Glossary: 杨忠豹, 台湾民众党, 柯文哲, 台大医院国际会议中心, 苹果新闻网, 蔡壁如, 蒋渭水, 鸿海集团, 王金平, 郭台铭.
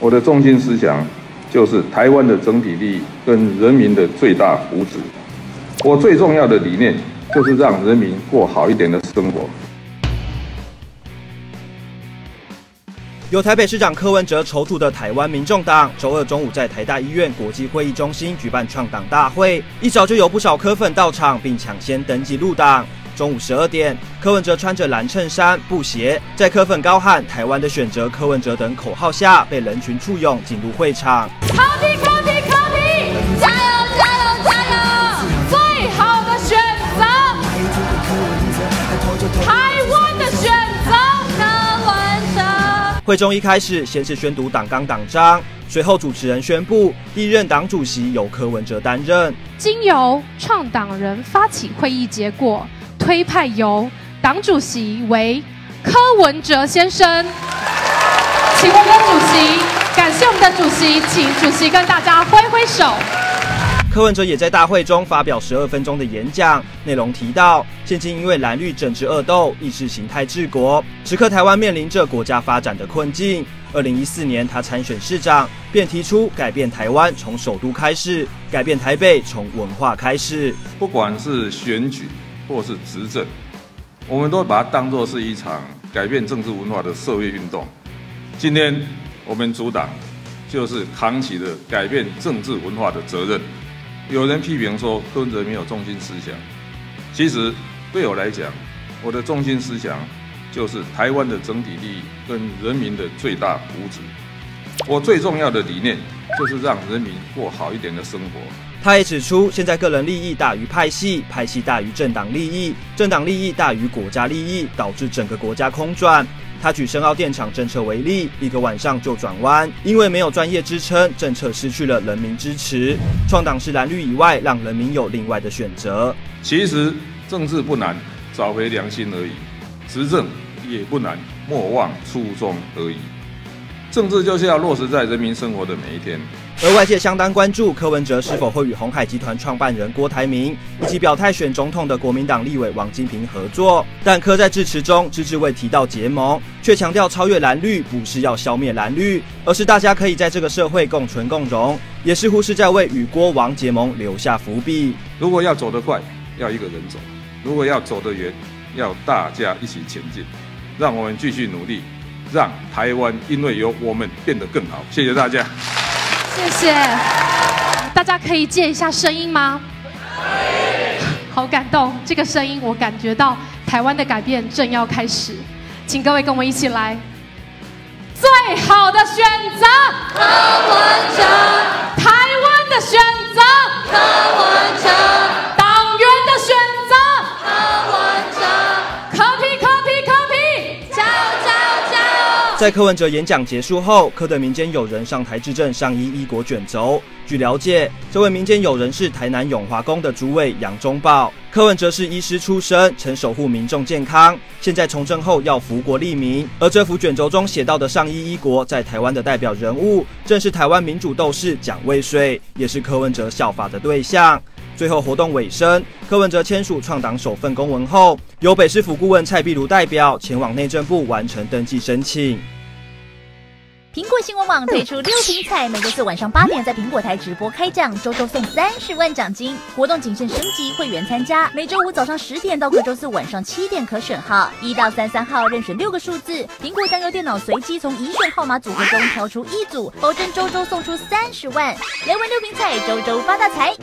我的中心思想就是台湾的整体利益跟人民的最大福祉。我最重要的理念就是让人民过好一点的生活。 由台北市长柯文哲筹组的台湾民众党，周二中午在台大医院国际会议中心举办创党大会，一早就有不少柯粉到场，并抢先登记入党。中午12点，柯文哲穿着蓝衬衫、布鞋，在柯粉高喊“台湾的选择，柯文哲”等口号下，被人群簇拥进入会场。抗敌，抗敌，抗敌！加油，加油，加油！最好的选择，台湾的选择。 会中一开始先是宣读党纲党章，随后主持人宣布第一任党主席由柯文哲担任。经由创党人发起会议结果，推派由党主席为柯文哲先生。请我们的主席，感谢我们的主席，请主席跟大家挥挥手。 柯文哲也在大会中发表12分钟的演讲，内容提到，现今因为蓝绿政治恶斗、意识形态治国，此刻台湾面临着国家发展的困境。2014年他参选市长，便提出改变台湾从首都开始，改变台北从文化开始。不管是选举或是执政，我们都把它当作是一场改变政治文化的社会运动。今天我们主党就是扛起了改变政治文化的责任。 有人批评说柯文哲没有中心思想，其实对我来讲，我的中心思想就是台湾的整体利益跟人民的最大福祉。我最重要的理念就是让人民过好一点的生活。他也指出，现在个人利益大于派系，派系大于政党利益，政党利益大于国家利益，导致整个国家空转。 他举深澳电厂政策为例，一个晚上就转弯，因为没有专业支撑，政策失去了人民支持。创党是蓝绿以外，让人民有另外的选择。其实政治不难，找回良心而已；执政也不难，莫忘初衷而已。政治就是要落实在人民生活的每一天。 而外界相当关注柯文哲是否会与鸿海集团创办人郭台铭以及表态选总统的国民党立委王金平合作，但柯在致辞中只字未提到结盟，却强调超越蓝绿不是要消灭蓝绿，而是大家可以在这个社会共存共荣，也似乎是在为与郭王结盟留下伏笔。如果要走得快，要一个人走；如果要走得远，要大家一起前进。让我们继续努力，让台湾因为有我们变得更好。谢谢大家。 谢谢，大家可以借一下声音吗？好感动，这个声音我感觉到台湾的改变正要开始，请各位跟我一起来。最好的选择，柯文哲；台湾的选择，柯文哲；党员的选择，柯文哲。柯批，柯批，柯批，加油，加油，加油！在柯文哲演讲结束后，柯的民间友人上台致赠上衣，衣果卷轴。 据了解，这位民间友人是台南永华宫的主委杨忠豹。柯文哲是医师出身，曾守护民众健康，现在从政后要福国利民。而这幅卷轴中写到的上衣医国在台湾的代表人物，正是台湾民主斗士蒋渭水，也是柯文哲效法的对象。最后活动尾声，柯文哲签署创党首份公文后，由北市府顾问蔡壁如代表前往内政部完成登记申请。 苹果新闻网推出6瓶彩，每周四晚上8点在苹果台直播开奖，周周送30万奖金。活动仅限升级会员参加，每周五早上10点到隔周四晚上7点可选号，1到33号任选6个数字。苹果将由电脑随机从已选号码组合中挑出一组，保证周周送出30万。来玩6瓶彩，周周发大财！